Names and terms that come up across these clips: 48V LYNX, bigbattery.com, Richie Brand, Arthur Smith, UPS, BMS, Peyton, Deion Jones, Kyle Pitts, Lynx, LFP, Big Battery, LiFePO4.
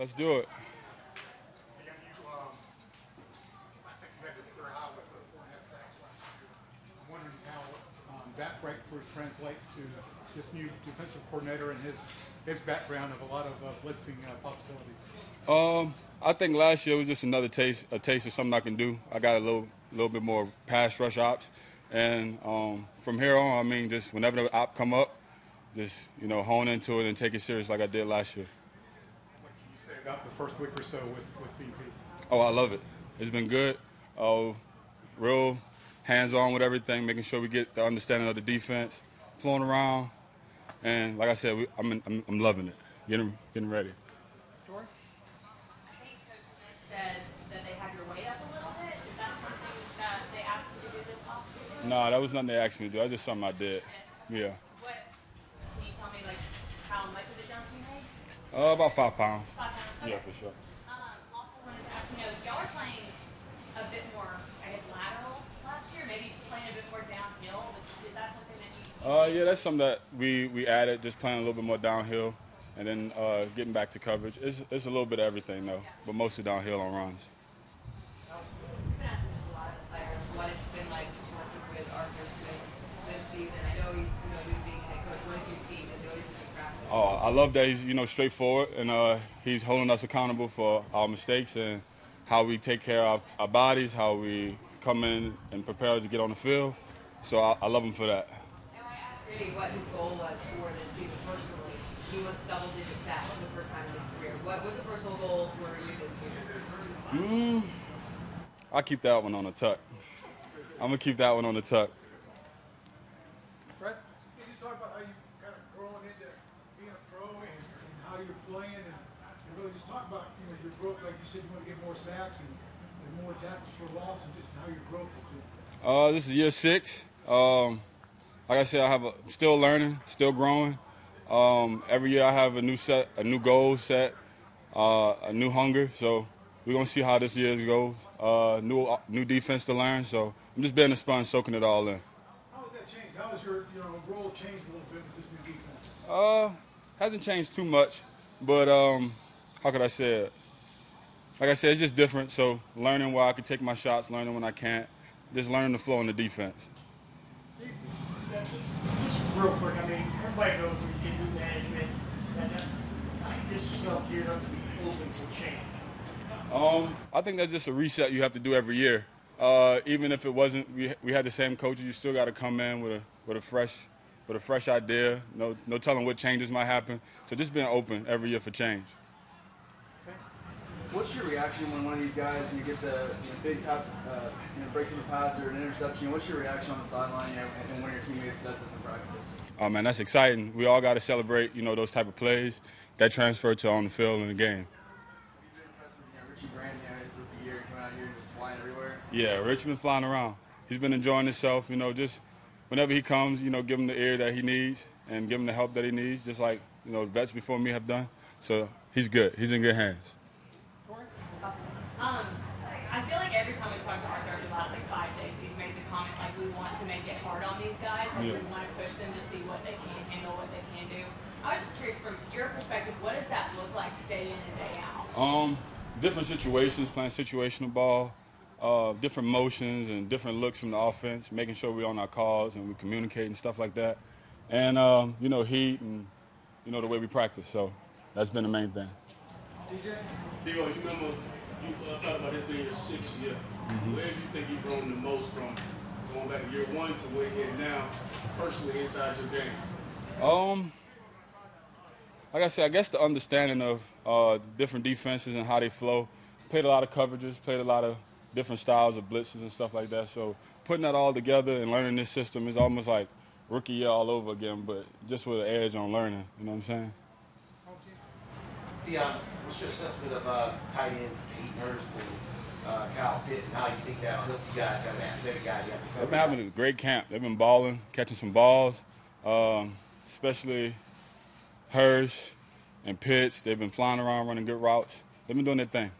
Let's do it. I think you had to clear high with 4.5 sacks last year. I'm wondering how that breakthrough translates to this new defensive coordinator and his background of a lot of blitzing possibilities. I think last year was just another taste of something I can do. I got a little bit more pass rush ops. And from here on, I mean, just whenever the op come up, just, you know, hone into it and take it serious like I did last year. What can you say about the first week or so with DPs? Oh, I love it. It's been good. Real hands-on with everything, making sure we get the understanding of the defense, flowing around. And like I said, I'm loving it, getting ready. Tori? I think Coach Smith said that they had your weight up a little bit. Is that something that they asked you to do this offseason? No, that was nothing they asked me to do. That was just something I did. Yeah. What? Can you tell me, like, how much of a jump you made? About 5 pounds. 5 pounds? Okay. Yeah, for sure. Also wanted to ask, you know, y'all were playing a bit more, I guess, lateral last year, maybe playing a bit more downhill. Is that something that you – yeah, that's something that we added, just playing a little bit more downhill. And then getting back to coverage. It's a little bit of everything, though, but mostly downhill on runs. You've been asking just a lot of the players what it's been like just working with Arthur Smith this season. I know he's, you know, new being head coach. What have you seen and noticed in practice? Oh, I love that he's, you know, straightforward, and he's holding us accountable for our mistakes and how we take care of our bodies, how we come in and prepare to get on the field. So I love him for that. And I asked really what his goal was for this season personally. He wants double-digit sacks for the first time in his career. What was the personal goal for you this year? I'll keep that one on the tuck. I'm going to keep that one on the tuck. Fred, can you talk about how you kind of grown into being a pro and how you're playing, and really just talk about, you know, your growth. Like you said, you want to get more sacks and more tackles for loss, and just how your growth is doing. This is year 6. Like I said, I'm still learning, still growing. Every year I have a new goal set, a new hunger. So we're going to see how this year goes. New defense to learn. So I'm just being a sponge, soaking it all in. How has that changed? How has your role changed a little bit with this new defense? Hasn't changed too much, but how could I say it? Like I said, it's just different. So learning where I can take my shots, learning when I can't, just learning the flow in the defense. Steve, just real quick, I mean, everybody knows when you get new management, that gets yourself geared up to be open for change. I think that's just a reset you have to do every year. Even if it wasn't, we had the same coaches. You still got to come in with a fresh idea. No telling what changes might happen. So just being open every year for change. Okay. What's your reaction when one of these guys you gets a big pass, breaks in the pass or an interception? What's your reaction on the sideline and when your teammates does this in practice? Oh, man, that's exciting. We all got to celebrate, you know, those type of plays that transfer to on the field in the game. You've been impressed with, Richie Brand, his rookie year, coming out here and just flying everywhere? Yeah, Richie's been flying around. He's been enjoying himself, you know, just whenever he comes, you know, give him the ear that he needs and give him the help that he needs, just like, you know, the vets before me have done. So he's good. He's in good hands. I feel like every time we talk to Arthur the last, like, 5 days, he's made the comment, like, we want to make it hard on these guys. Like, yeah. We want to push them to see what they can handle, what they can do. I was just curious, from your perspective, what does that look like day in and day out? Different situations, playing situational ball, different motions and different looks from the offense, making sure we're on our calls and we communicate and stuff like that. And, you know, heat and, you know, the way we practice. So that's been the main thing. DJ? Diego, you remember you talked about this being your 6th year. Mm-hmm. Where do you think you've grown the most from going back to year 1 to where you're now, personally inside your game? Like I said, I guess the understanding of different defenses and how they flow. Played a lot of coverages, played a lot of different styles of blitzes and stuff like that. So putting that all together and learning this system is almost like rookie year all over again, but just with an edge on learning. You know what I'm saying? Deion, what's your assessment of tight ends, Peyton, and Kyle Pitts, and how you think that'll help you guys have an athletic guy? They've been having a great camp. They've been balling, catching some balls, especially Hurst and Pitts. They've been flying around, running good routes. They've been doing their thing.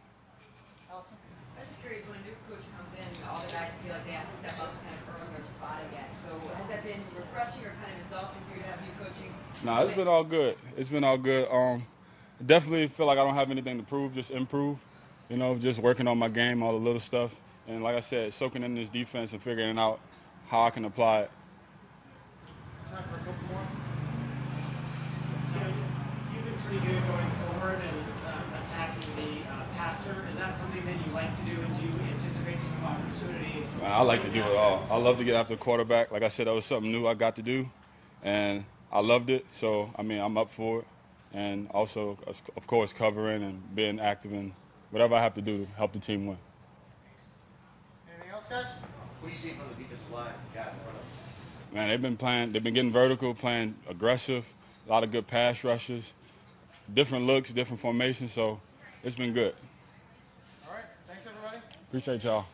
Allison? I'm just curious, when a new coach comes in, all the guys feel like they have to step up and kind of earn their spot again. So has that been refreshing or kind of exhausting for you to have new coaching? Nah, it's been all good. It's been all good. definitely feel like I don't have anything to prove, just improve. You know, just working on my game, all the little stuff. And like I said, soaking in this defense and figuring out how I can apply it. Time for a couple more. So you've been pretty good going forward and attacking the passer. Is that something that you like to do, and do you anticipate some opportunities? Man, I like to do it all. I love to get after the quarterback. Like I said, that was something new I got to do, and I loved it. So, I mean, I'm up for it. And also, of course, covering and being active and whatever I have to do to help the team win. Anything else, guys? What do you see from the defensive line, guys in front of us? Man, they've been getting vertical, playing aggressive, a lot of good pass rushes, different looks, different formations, so it's been good. All right, thanks everybody. Appreciate y'all.